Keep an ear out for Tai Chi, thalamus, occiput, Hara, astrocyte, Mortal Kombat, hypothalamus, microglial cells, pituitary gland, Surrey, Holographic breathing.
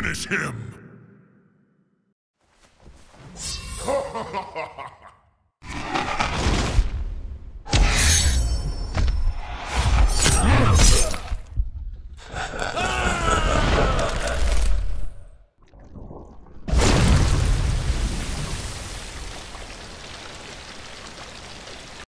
Finish him!